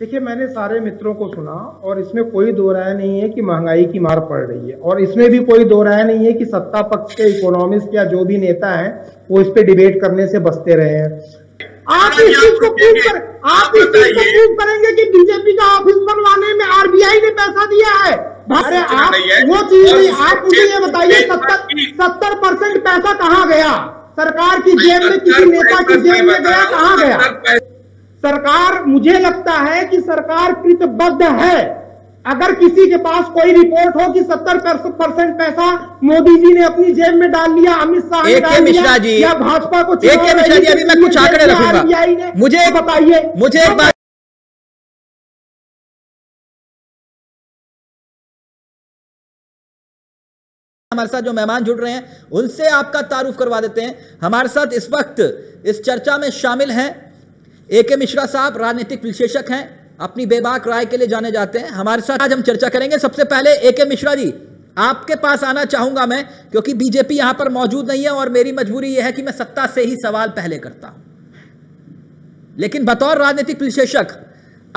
देखिए, मैंने सारे मित्रों को सुना और इसमें कोई दो राय नहीं है कि महंगाई की मार पड़ रही है, और इसमें भी कोई दो राय नहीं है कि सत्ता पक्ष के इकोनॉमिस्ट या जो भी नेता हैं वो इस पे डिबेट करने से बचते रहे हैं। आप इस चीज को प्रूव कर, आप इस चीज को प्रूव करेंगे कि बीजेपी का ऑफिस बनवाने में आरबीआई ने पैसा दिया है। वो चीज नहीं। आप मुझे ये बताइए 70% पैसा कहाँ गया? सरकार की जेब में, किसी नेता की जेब में गया? कहाँ गया? सरकार, मुझे लगता है कि सरकार कृतबद्ध है। अगर किसी के पास कोई रिपोर्ट हो कि 70% पैसा मोदी जी ने अपनी जेब में डाल लिया, अमित शाह ने डाल लिया, या भाजपा को आरबीआई ने, मुझे बताइए। मुझे एक बात, हमारे साथ जो मेहमान जुड़ रहे हैं उनसे आपका तारुफ करवा देते हैं। हमारे साथ इस वक्त इस चर्चा में शामिल हैं ए.के. मिश्रा साहब, राजनीतिक विश्लेषक हैं, अपनी बेबाक राय के लिए जाने जाते हैं। हमारे साथ आज हम चर्चा करेंगे। सबसे पहले ए.के. मिश्रा जी, आपके पास आना चाहूंगा मैं, क्योंकि बीजेपी यहां पर मौजूद नहीं है और मेरी मजबूरी यह है कि मैं सत्ता से ही सवाल पहले करता हूं, लेकिन बतौर राजनीतिक विश्लेषक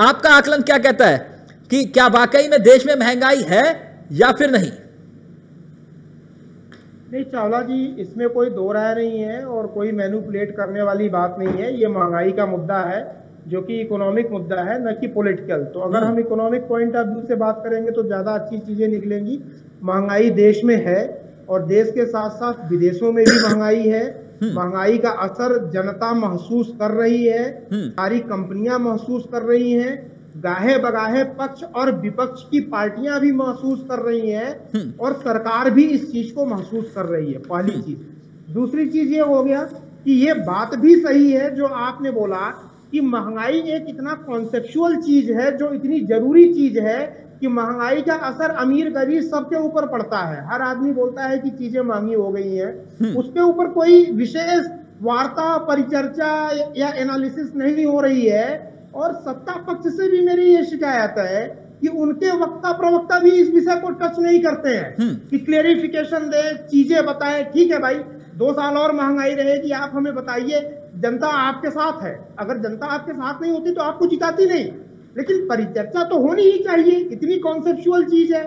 आपका आकलन क्या कहता है कि क्या वाकई में देश में महंगाई है या फिर नहीं? नहीं चावला जी, इसमें कोई दो राय नहीं है और कोई मैनिपुलेट करने वाली बात नहीं है। ये महंगाई का मुद्दा है जो कि इकोनॉमिक मुद्दा है, न कि पॉलिटिकल। तो अगर हम इकोनॉमिक पॉइंट ऑफ व्यू से बात करेंगे तो ज़्यादा अच्छी चीज़ें निकलेंगी। महंगाई देश में है और देश के साथ साथ विदेशों में भी महंगाई है। महंगाई का असर जनता महसूस कर रही है, सारी कंपनियां महसूस कर रही हैं, गाहे बगाहे पक्ष और विपक्ष की पार्टियां भी महसूस कर रही हैं और सरकार भी इस चीज को महसूस कर रही है, पहली चीज। दूसरी चीज ये हो गया कि ये बात भी सही है जो आपने बोला कि महंगाई एक इतना कॉन्सेप्चुअल चीज है, जो इतनी जरूरी चीज है कि महंगाई का असर अमीर गरीब सबके ऊपर पड़ता है। हर आदमी बोलता है कि चीजें महंगी हो गई हैं, उसके ऊपर कोई विशेष वार्ता, परिचर्चा या एनालिसिस नहीं हो रही है। और सत्ता पक्ष से भी मेरी ये शिकायत है कि उनके वक्ता प्रवक्ता भी इस विषय को टच नहीं करते हैं कि क्लेरिफिकेशन दें, चीजें बताएं। ठीक है भाई, 2 साल और महंगाई रहेगी, आप हमें बताइए, जनता आपके साथ है। अगर जनता आपके साथ नहीं होती तो आपको जिताती नहीं, लेकिन परिचर्चा तो होनी ही चाहिए, इतनी कॉन्सेप्चुअल चीज है।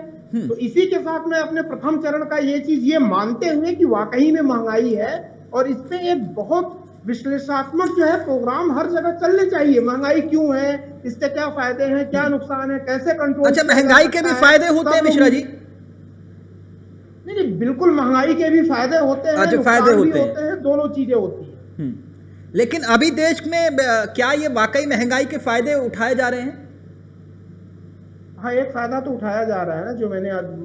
तो इसी के साथ मैं अपने प्रथम चरण का ये चीज ये मानते हुए कि वाकई में महंगाई है और इस पे एक बहुत विश्लेषणात्मक जो है प्रोग्राम हर जगह चलने चाहिए। महंगाई क्यों है, इसके क्या फायदे हैं, क्या नुकसान है, कैसे कंट्रोल। अच्छा, महंगाई के भी फायदे होते हैं मिश्रा जी? नहीं, बिल्कुल महंगाई के भी फायदे होते हैं, फायदे होते हैं, दोनों चीजें होती है। लेकिन अभी देश में क्या ये वाकई महंगाई के फायदे उठाए जा रहे हैं? हाँ, एक फायदा तो उठाया जा रहा है ना, जो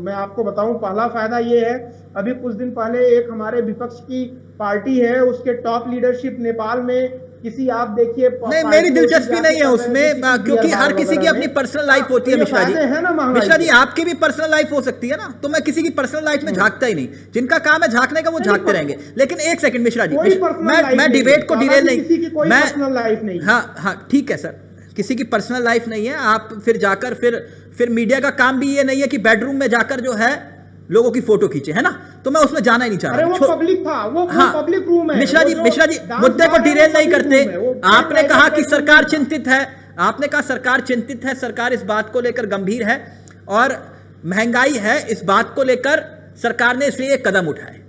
मैं आपको बताऊं। पहला फायदा ये है, अभी कुछ दिन पहले एक हमारे विपक्ष की पार्टी है, उसके टॉप लीडरशिप नेपाल में किसी, आप देखिए। नहीं, मेरी दिलचस्पी नहीं है उसमें, क्योंकि हर किसी की अपनी पर्सनल लाइफ होती है मिश्रा जी। है ना, मिश्रा जी आपकी भी पर्सनल लाइफ हो सकती है ना, तो मैं किसी की पर्सनल लाइफ में झांकता ही नहीं। जिनका काम है झांकने का वो झांकते रहेंगे। लेकिन एक सेकंड मिश्रा जी, मैं डिबेट को डिरेल नहीं। हाँ हाँ, ठीक है सर, किसी की पर्सनल लाइफ नहीं है। आप फिर जाकर फिर मीडिया का काम भी ये नहीं है कि बेडरूम में जाकर जो है लोगों की फोटो खींचे, है ना, तो मैं उसमें जाना ही नहीं चाह रहा। वो पब्लिक था, वो पब्लिक रूम है। मिश्रा जी मुद्दे को डिरेल नहीं करते। आपने कहा कि सरकार चिंतित है, आपने कहा सरकार चिंतित है, सरकार इस बात को लेकर गंभीर है और महंगाई है, इस बात को लेकर सरकार ने इसलिए कदम उठाए।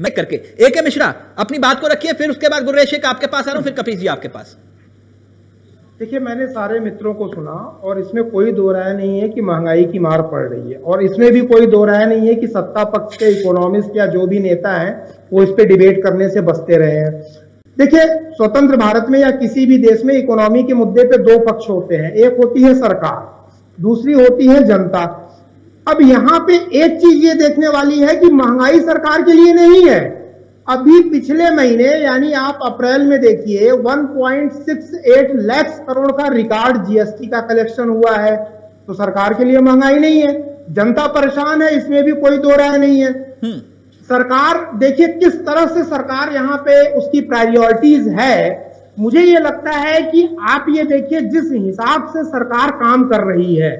मैं करके ए.के. मिश्रा अपनी बात को रखिए, फिर उसके बाद गुरेश शेख आपके पास आ रहा हूँ, फिर कपिल जी आपके पास। देखिए, मैंने सारे मित्रों को सुना और इसमें कोई दो राय नहीं है कि महंगाई की मार पड़ रही है और इसमें भी कोई दो राय नहीं है कि सत्ता पक्ष के इकोनॉमिस्ट या जो भी नेता हैं वो इस पे डिबेट करने से बचते रहे हैं। देखिए, स्वतंत्र भारत में या किसी भी देश में इकोनॉमी के मुद्दे पे 2 पक्ष होते हैं, एक होती है सरकार, दूसरी होती है जनता। अब यहाँ पे एक चीज ये देखने वाली है कि महंगाई सरकार के लिए नहीं है। अभी पिछले महीने यानी आप अप्रैल में देखिए 1.68 लाख करोड़ का रिकॉर्ड जीएसटी का कलेक्शन हुआ है, तो सरकार के लिए महंगाई नहीं है। जनता परेशान है, इसमें भी कोई दो राय नहीं है। सरकार, देखिए किस तरह से सरकार यहाँ पे उसकी प्रायोरिटीज है। मुझे ये लगता है कि आप ये देखिए जिस हिसाब से सरकार काम कर रही है,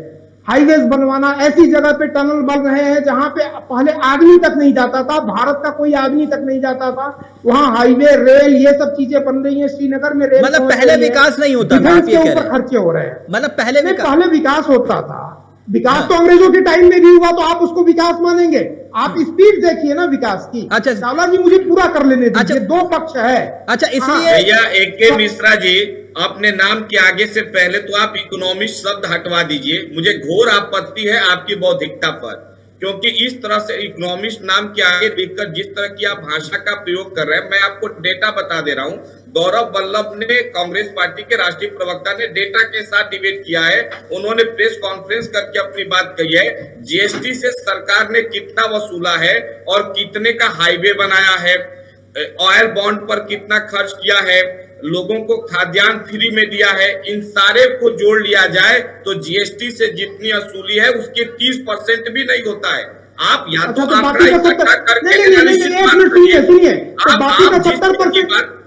हाईवेज बनवाना, ऐसी जगह पे टनल बन रहे हैं जहां पे पहले आदमी तक नहीं जाता था, भारत का कोई आदमी तक नहीं जाता था, वहां हाईवे, रेल, ये सब चीजें बन रही हैं। श्रीनगर में रेल, मतलब पहले विकास नहीं होता था, इसके ऊपर खर्चे हो रहे हैं। मतलब पहले विकास होता था, विकास तो अंग्रेजों के टाइम में भी हुआ, तो आप उसको विकास मानेंगे? आप स्पीड देखिए ना विकास की। अच्छा चावला जी, मुझे पूरा कर लेने दीजिए। अच्छा, दो पक्ष है। अच्छा इसलिए भैया ए.के. मिश्रा जी, अपने नाम के आगे से पहले तो आप इकोनॉमिस्ट शब्द हटवा दीजिए। मुझे घोर आपत्ति है आपकी बौद्धिकता पर, क्योंकि इस तरह से इकोनॉमिस्ट नाम के आगे देखकर जिस तरह की आप भाषा का प्रयोग कर रहे हैं, मैं आपको डेटा बता दे रहा हूँ। गौरव बल्लभ ने, कांग्रेस पार्टी के राष्ट्रीय प्रवक्ता ने डेटा के साथ डिबेट किया है। उन्होंने प्रेस कॉन्फ्रेंस करके अपनी बात कही है। जीएसटी से सरकार ने कितना वसूला है और कितने का हाईवे बनाया है, ऑयल बॉन्ड पर कितना खर्च किया है, लोगों को खाद्यान्न फ्री में दिया है, इन सारे को जोड़ लिया जाए तो जीएसटी से जितनी वसूली है उसके 30% भी नहीं होता है। आप या तो बाकी का 70%,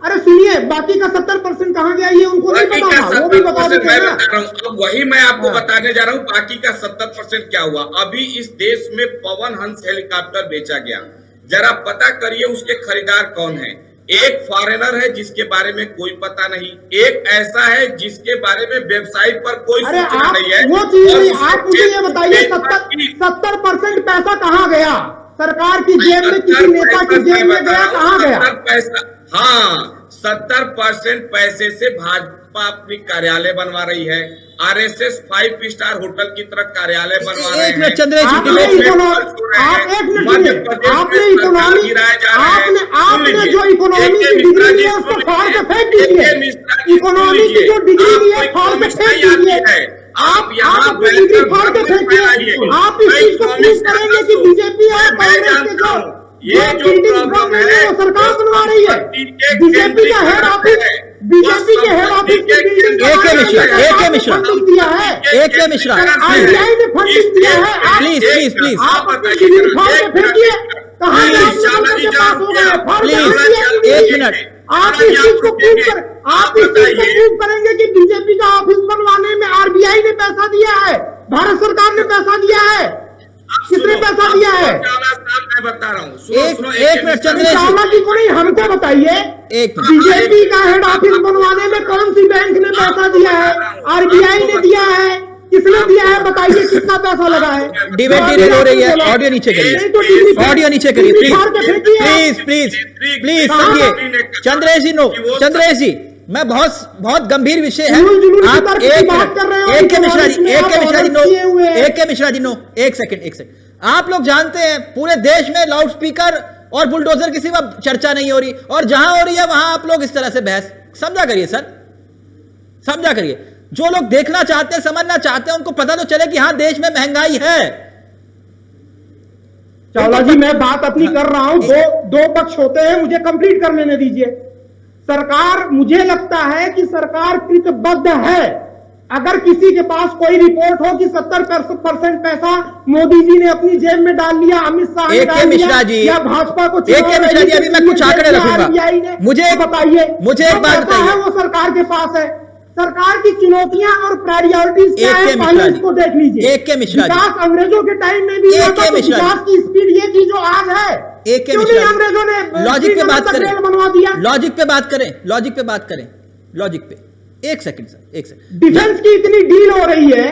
अरे सुनिए, बाकी का 70% कहाँ गया ये उनको नहीं पता, वो भी बता देते हैं। अब वही मैं आपको बताने जा रहा हूँ, बाकी का 70% क्या हुआ। अभी इस देश में पवन हंस हेलीकॉप्टर बेचा गया, जरा पता करिए उसके खरीदार कौन है। एक फॉरेनर है जिसके बारे में कोई पता नहीं, एक ऐसा है जिसके बारे में वेबसाइट पर कोई सूचना नहीं है। वो चीज आप मुझे ये बताइए, 70% पैसा कहाँ गया? सरकार की जेब में, किसी नेता की जेब में गया, कहाँ गया पैसा? हाँ, 70% पैसे से भाजपा अपनी कार्यालय बनवा रही है, आरएसएस 5 स्टार होटल की तरह कार्यालय बनवा रहे हैं। आपने जो इकोनॉमी की डिग्री ली है उसको फाड़ के फेंक दीजिए। इकोनॉमी की जो डिग्री ली है फाड़ के फेंक दीजिए। आप अपनी डिग्री फाड़ के फेंकिए। आप इस चीज को प्लीज करेंगे कि बीजेपी और कांग्रेस के जो प्रॉब्लम है वो सरकार बनवा रही है। बीजेपी का हेड ऑफिस है, बीजेपी के हेड ऑफिस की बिल्डिंग ए.के. मिश्रा आईआईएम ने फंडिंग दिया है। प्लीज आप फेंकिए, कहाँ एक मिनट। आप इस चीज को प्रूव करेंगे कि बीजेपी का ऑफिस बनवाने में आरबीआई ने पैसा दिया है, भारत सरकार ने पैसा दिया है, किसने पैसा दिया है? मैं बता रहा हूँ, एक मिनट चंद्रेश जी को नहीं, हमको बताइए बीजेपी का हेड ऑफिस बनवाने में कौन सी बैंक ने पैसा दिया है? आरबीआई ने दिया है, किसने दिया है? बताइए कितना पैसा लगा है? डिबेट हो रही है, ऑडियो नीचे करिए, प्लीज सुनिए चंद्रेश जी। नो चंद्रेश जी, मैं बहुत गंभीर विषय है। आप एक मिश्रा जी, नो एक सेकंड। आप लोग जानते हैं पूरे देश में लाउडस्पीकर और बुलडोजर के सिवा चर्चा नहीं हो रही, और जहां हो रही है वहां आप लोग इस तरह से बहस। समझा करिए सर, समझा करिए। जो लोग देखना चाहते हैं, समझना चाहते हैं, उनको पता तो चले कि हाँ देश में महंगाई है। चावला जी, मैं बात अपनी कर रहा हूं। दो पक्ष होते हैं, मुझे कंप्लीट कर लेने दीजिए। सरकार, मुझे लगता है कि सरकार कृतबद्ध है। अगर किसी के पास कोई रिपोर्ट हो कि 70% पैसा मोदी जी ने अपनी जेब में डाल लिया, अमित शाह ने डाल लिया, या भाजपा को आरबीआई ने, मुझे बताइए। मुझे एक बात बताइए, वो सरकार के पास है। सरकार की चुनौतियां और प्रायोरिटीज क्या है, पहले इसको देख लीजिए। विकास अंग्रेजों के टाइम में भी विकास की स्पीड ये थी जो आज है। अंग्रेजों ने लॉजिक पे बात करें। एक सेकंड। डिफेंस की इतनी डील हो रही है,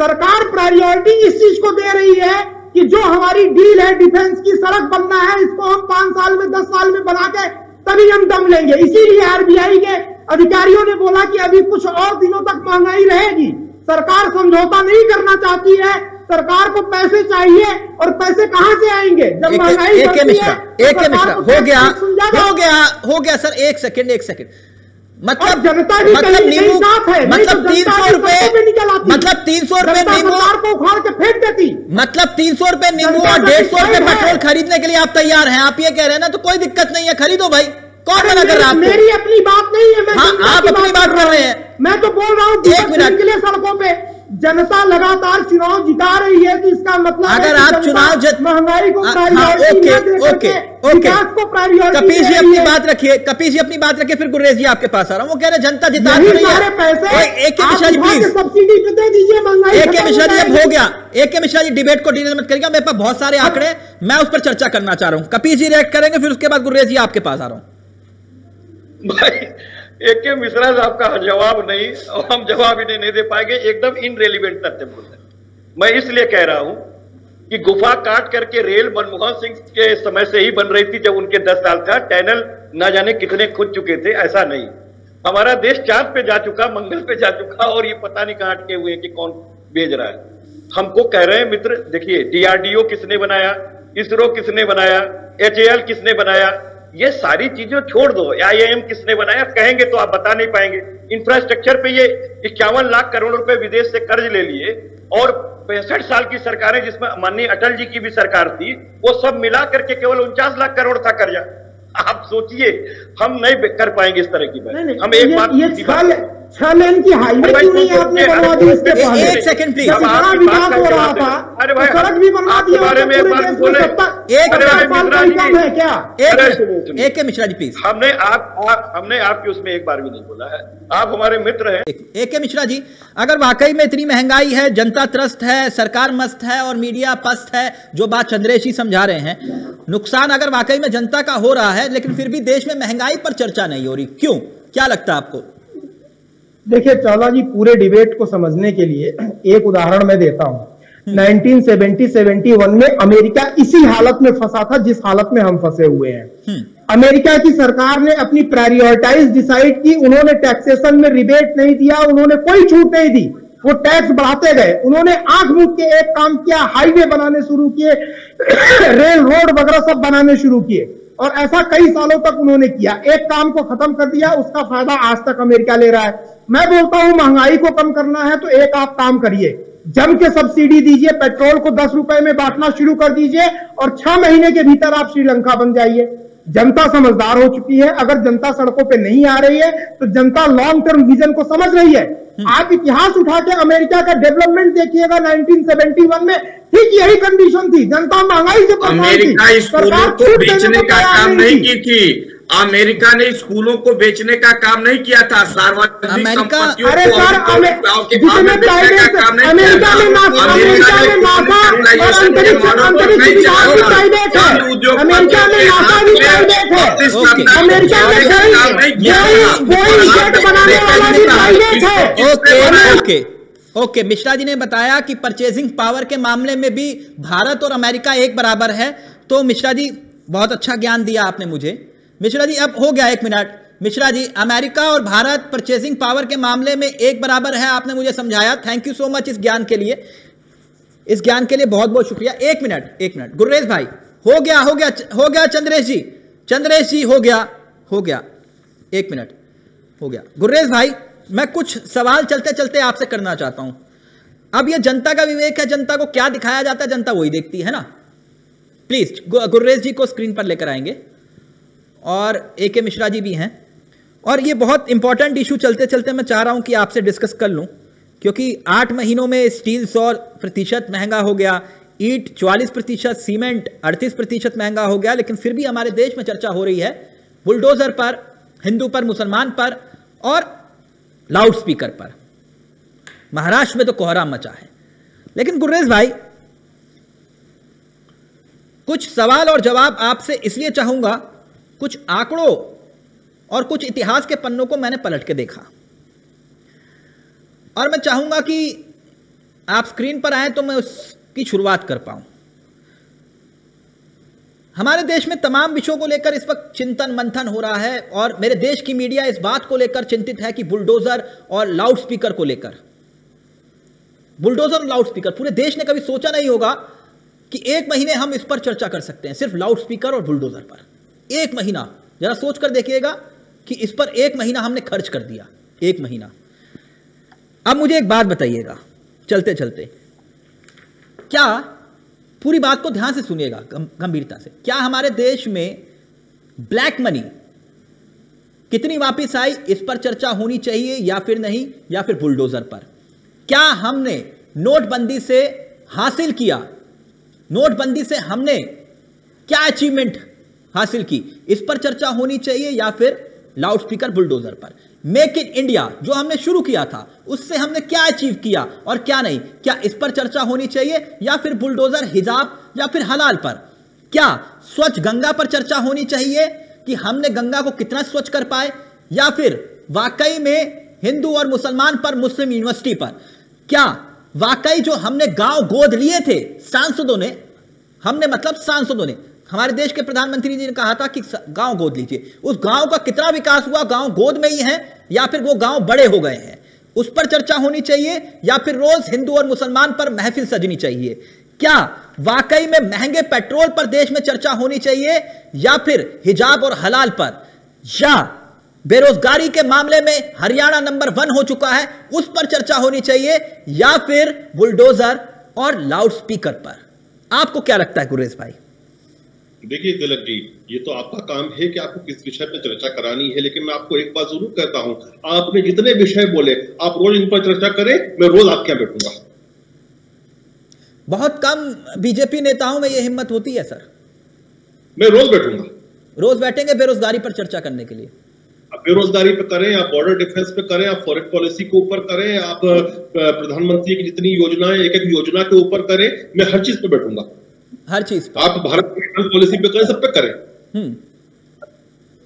सरकार प्रायोरिटी इस चीज को दे रही है कि जो हमारी डील है डिफेंस की, सड़क बनना है, इसको हम 5 साल में 10 साल में बना के तभी हम दम लेंगे। इसीलिए आरबीआई के अधिकारियों ने बोला कि अभी कुछ और दिनों तक महंगाई रहेगी। सरकार समझौता नहीं करना चाहती है, सरकार को पैसे चाहिए, और पैसे कहां से आएंगे जब महंगाई हो गया सर। एक सेकंड। मतलब 300 रुपए नींबू और 150 रुपए पेट्रोल खरीदने के लिए आप तैयार हैं। आप ये कह रहे हैं ना, तो कोई दिक्कत नहीं है, खरीदो भाई, कौन मना कर रहा है? मेरी अपनी बात नहीं है, आप अपनी बात कर रहे हैं, मैं तो बोल रहा हूँ। एक मिनट, सड़कों पे जनता लगातार चुनाव जिता रही है तो इसका मतलब अगर आप चुनाव महंगाई को प्रायोरिटी कपिल जी अपनी बात रखिए, कपिल जी अपनी बात रखिए, फिर गुरेज जी आपके पास आ रहा हूँ। वो कह रहे जनता जिता रही है, पैसे A K. Mishra ji please subsidy दे दीजिए महंगाई। ए.के. मिश्रा जी अब हो गया, ए.के. मिश्रा जी डिबेट को डील मत करिएगा, मेरे पास बहुत सारे आंकड़े मैं उस पर चर्चा करना चाह रहा हूँ। कपिल जी रिएक्ट करेंगे, फिर उसके बाद गुरेज जी आपके पास आ रहा हूँ। ए.के. मिश्रा साहब का जवाब नहीं, और हम जवाब ही नहीं दे पाएंगे, एकदम इनरेलीवेंट तथ्य बोल रहे। मैं इसलिए कह रहा हूं कि गुफा काट करके रेल मनमोहन सिंह के समय से ही बन रही थी, जब उनके 10 साल था। टनल ना जाने कितने खुद चुके थे, ऐसा नहीं हमारा देश चांद पे जा चुका, मंगल पे जा चुका, और ये पता नहीं कहाँ अटके हुए हैं कि कौन भेज रहा है हमको। कह रहे हैं मित्र, देखिए DRDO किसने बनाया, ISRO किसने बनाया, HAL किसने बनाया, ये सारी चीजें छोड़ दो। IIM किसने बनाया कहेंगे तो आप बता नहीं पाएंगे। इंफ्रास्ट्रक्चर पे ये 51 लाख करोड़ रुपए विदेश से कर्ज ले लिए, और 65 साल की सरकारें जिसमें माननीय अटल जी की भी सरकार थी, वो सब मिला करके केवल 49 लाख करोड़ था कर्जा। आप सोचिए हम नहीं कर पाएंगे इस तरह की बात। हम एक बात 6 लेन की हाईवे क्यों नहीं आपने बनवा दी? इसके पहले एक सेकंड प्लीज, हमारा विकास हो रहा था, अरे भाई सड़क भी बनवा दी। बारे में एक बात बोले, एक मिश्रा जी प्लीज, हमने आपके उसमें एक बार भी नहीं बोला है, आप हमारे मित्र हैं। एक मिश्रा जी, अगर वाकई में इतनी महंगाई है, जनता त्रस्त है, सरकार मस्त है और मीडिया पस्त है, जो बात चंद्रेश जी समझा रहे हैं, नुकसान अगर वाकई में जनता का हो रहा है, लेकिन फिर भी देश में महंगाई पर चर्चा नहीं हो रही, क्यों? क्या लगता है आपको? देखिए चावला जी, पूरे डिबेट को समझने के लिए एक उदाहरण मैं देता हूं। 1970-71 में अमेरिका इसी हालत में फंसा था जिस हालत में हम फंसे हुए हैं। अमेरिका की सरकार ने अपनी प्रायोरिटाइज डिसाइड की, उन्होंने टैक्सेशन में रिबेट नहीं दिया, उन्होंने कोई छूट नहीं दी, वो टैक्स बढ़ाते गए। उन्होंने आंख मूंद के एक काम किया, हाईवे बनाने शुरू किए, रेल रोड वगैरह सब बनाने शुरू किए, और ऐसा कई सालों तक उन्होंने किया। एक काम को खत्म कर दिया, उसका फायदा आज तक अमेरिका ले रहा है। मैं बोलता हूं महंगाई को कम करना है तो एक आप काम करिए, जम के सब्सिडी दीजिए, पेट्रोल को 10 रुपए में बांटना शुरू कर दीजिए, और 6 महीने के भीतर आप श्रीलंका बन जाइए। जनता समझदार हो चुकी है, अगर जनता सड़कों पे नहीं आ रही है तो जनता लॉन्ग टर्म विजन को समझ रही है। आप इतिहास उठा के अमेरिका का डेवलपमेंट देखिएगा, 1971 में ठीक यही कंडीशन थी, जनता महंगाई से परेशान थी, सरकार को बेचने का काम नहीं की थी, अमेरिका ने स्कूलों को बेचने का काम नहीं किया था, सार्वजनिक संपत्तियों को। ओके, मिश्रा जी ने बताया कि परचेजिंग पावर के मामले में भी भारत और अमेरिका एक बराबर है। तो मिश्रा जी बहुत अच्छा ज्ञान दिया आपने मुझे। मिश्रा जी अब हो गया, एक मिनट मिश्रा जी, अमेरिका और भारत परचेसिंग पावर के मामले में एक बराबर है, आपने मुझे समझाया। थैंक यू सो मच इस ज्ञान के लिए, इस ज्ञान के लिए बहुत बहुत शुक्रिया। एक मिनट गुरुरेश भाई, हो गया चंद्रेश जी हो गया, एक मिनट हो गया। गुरुरेश भाई, मैं कुछ सवाल चलते चलते आपसे करना चाहता हूं। अब यह जनता का विवेक है, जनता को क्या दिखाया जाता है जनता वही देखती है ना। प्लीज गुरुरेश जी को स्क्रीन पर लेकर आएंगे, और ए.के. मिश्रा जी भी हैं, और ये बहुत इंपॉर्टेंट इशू चलते चलते मैं चाह रहा हूं कि आपसे डिस्कस कर लूं, क्योंकि 8 महीनों में स्टील 100% महंगा हो गया, ईंट 44%, सीमेंट 38% महंगा हो गया, लेकिन फिर भी हमारे देश में चर्चा हो रही है बुलडोजर पर, हिंदू पर, मुसलमान पर और लाउड स्पीकर पर। महाराष्ट्र में तो कोहराम मचा है। लेकिन गुरेश भाई, कुछ सवाल और जवाब आपसे इसलिए चाहूंगा, कुछ आंकड़ों और कुछ इतिहास के पन्नों को मैंने पलट के देखा, और मैं चाहूंगा कि आप स्क्रीन पर आए तो मैं उसकी शुरुआत कर पाऊं। हमारे देश में तमाम विषयों को लेकर इस वक्त चिंतन मंथन हो रहा है, और मेरे देश की मीडिया इस बात को लेकर चिंतित है कि बुलडोजर और लाउडस्पीकर को लेकर, बुलडोजर और लाउडस्पीकर पूरे देश ने कभी सोचा नहीं होगा कि 1 महीने हम इस पर चर्चा कर सकते हैं, सिर्फ लाउडस्पीकर और बुलडोजर पर। 1 महीना, जरा सोच कर देखिएगा कि इस पर 1 महीना हमने खर्च कर दिया, 1 महीना। अब मुझे एक बात बताइएगा चलते चलते, क्या पूरी बात को ध्यान से सुनिएगा, गंभीरता से, क्या हमारे देश में ब्लैक मनी कितनी वापस आई, इस पर चर्चा होनी चाहिए या फिर नहीं, या फिर बुलडोजर पर? क्या हमने नोटबंदी से हासिल किया, नोटबंदी से हमने क्या अचीवमेंट हासिल की, इस पर चर्चा होनी चाहिए या फिर लाउडस्पीकर बुलडोजर पर। मेक इन इंडिया जो हमने शुरू किया था उससे हमने क्या अचीव किया और क्या नहीं, क्या इस पर चर्चा होनी चाहिए या फिर बुलडोजर, हिजाब या फिर हलाल पर। क्या स्वच्छ गंगा पर चर्चा होनी चाहिए कि हमने गंगा को कितना स्वच्छ कर पाए या फिर वाकई में हिंदू और मुसलमान पर, मुस्लिम यूनिवर्सिटी पर। क्या वाकई जो हमने गांव गोद लिए थे सांसदों ने, हमने मतलब सांसदों ने, हमारे देश के प्रधानमंत्री जी ने कहा था कि गांव गोद लीजिए, उस गांव का कितना विकास हुआ, गांव गोद में ही है या फिर वो गांव बड़े हो गए हैं, उस पर चर्चा होनी चाहिए या फिर रोज हिंदू और मुसलमान पर महफिल सजनी चाहिए। क्या वाकई में महंगे पेट्रोल पर देश में चर्चा होनी चाहिए या फिर हिजाब और हलाल पर, या बेरोजगारी के मामले में हरियाणा नंबर 1 हो चुका है उस पर चर्चा होनी चाहिए या फिर बुलडोजर और लाउडस्पीकर पर। आपको क्या लगता है गुरेश भाई? देखिए तिलक जी, ये तो आपका काम है कि आपको किस विषय पर चर्चा करानी है, लेकिन मैं आपको एक बात जरूर कहता हूं, आपने जितने विषय बोले आप रोज इन पर चर्चा करें, मैं रोज आपके यहां बैठूंगा। बहुत कम बीजेपी नेताओं में यह हिम्मत होती है सर। मैं रोज बैठूंगा, रोज बैठेंगे बेरोजगारी पर चर्चा करने के लिए। आप बेरोजगारी पे करें, आप बॉर्डर डिफेंस पे करें, आप फॉरेन पॉलिसी के ऊपर करें, आप प्रधानमंत्री की जितनी योजनाएं, एक एक योजना के ऊपर करें, मैं हर चीज पे बैठूंगा, हर चीज। आप भारत की पॉलिसी पे करें, सब पे करें।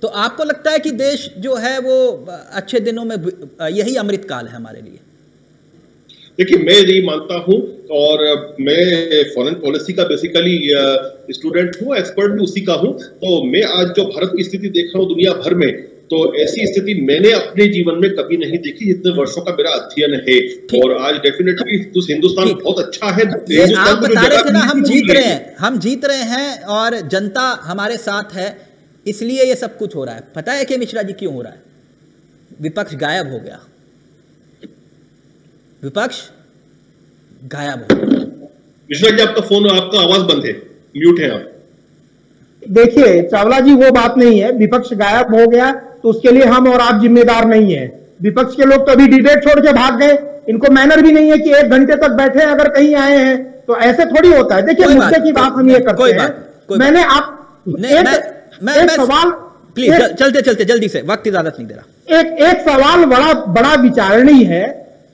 तो आपको लगता है कि देश जो है वो अच्छे दिनों में, यही अमृतकाल है हमारे लिए? देखिए मैं यही मानता हूं और मैं फॉरेन पॉलिसी का बेसिकली स्टूडेंट हूं, एक्सपर्ट भी उसी का हूं, तो मैं आज जो भारत की स्थिति देख रहा हूं दुनिया भर में, तो ऐसी स्थिति मैंने अपने जीवन में कभी नहीं देखी जितने वर्षों का मेरा अध्ययन है। और आज डेफिनेटली हिंदुस्तान बहुत अच्छा है। आप बता रहे थे ना हम जीत रहे हैं और जनता हमारे साथ है, इसलिए ये सब कुछ हो रहा है। पता है के मिश्रा जी क्यों हो रहा है? विपक्ष गायब हो गया, विपक्ष गायब हो गया। मिश्रा जी आपका फोन, आपका आवाज बंद है, म्यूट है आप। देखिए चावला जी वो बात नहीं है, विपक्ष गायब हो गया तो उसके लिए हम और आप जिम्मेदार नहीं है। विपक्ष के लोग तो अभी डिबेट छोड़ के भाग गए, इनको मैनर भी नहीं है कि 1 घंटे तक बैठे, अगर कहीं आए हैं तो ऐसे थोड़ी होता है। देखिए मुद्दे की बात हम ये करते हैं। मैंने आप सवाल प्लीज चलते चलते जल्दी से, वक्त इजाजत नहीं दे रहा। एक सवाल बड़ा विचारणीय है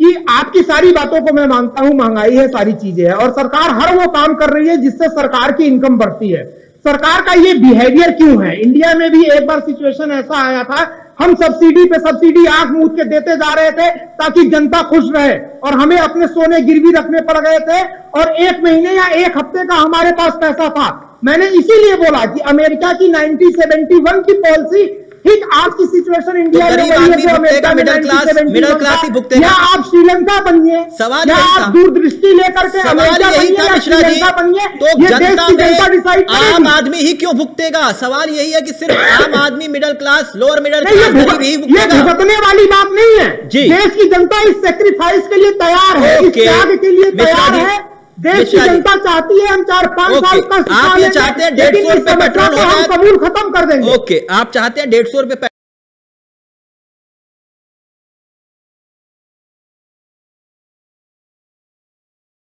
कि आपकी सारी बातों को मैं मानता हूं, महंगाई है, सारी चीजें है और सरकार हर वो काम कर रही है जिससे सरकार की इनकम बढ़ती है। सरकार का ये बिहेवियर क्यों है? इंडिया में भी एक बार सिचुएशन ऐसा आया था, हम सब्सिडी पे सब्सिडी आंख मूंद के देते जा रहे थे ताकि जनता खुश रहे और हमें अपने सोने गिरवी रखने पड़ गए थे और 1 महीने या 1 हफ्ते का हमारे पास पैसा था। मैंने इसीलिए बोला कि अमेरिका की 1971 की पॉलिसी ठीक आज की सिचुएशन इंडिया में है। या आप श्रीलंका बनिए, या आप दूरदृष्टि लेकर के अमेरिका बनिए, ये देश की जनता डिसाइड करेगी। आम आदमी ही क्यों भुगतेगा? सवाल यही है कि सिर्फ आम आदमी, middle class, lower middle class ही भुगतेगा। ये भुगतने वाली बात नहीं है, देश की जनता इस सेक्रीफाइस के लिए तैयार है, इस त्याग के लिए तैयार है। देश की जनता चाहती है हम 4-5 साल तक, आप ये चाहते हैं 150 रुपए पेट्रोल, हम कबूल खत्म कर देंगे। ओके, आप चाहते हैं 150 रुपए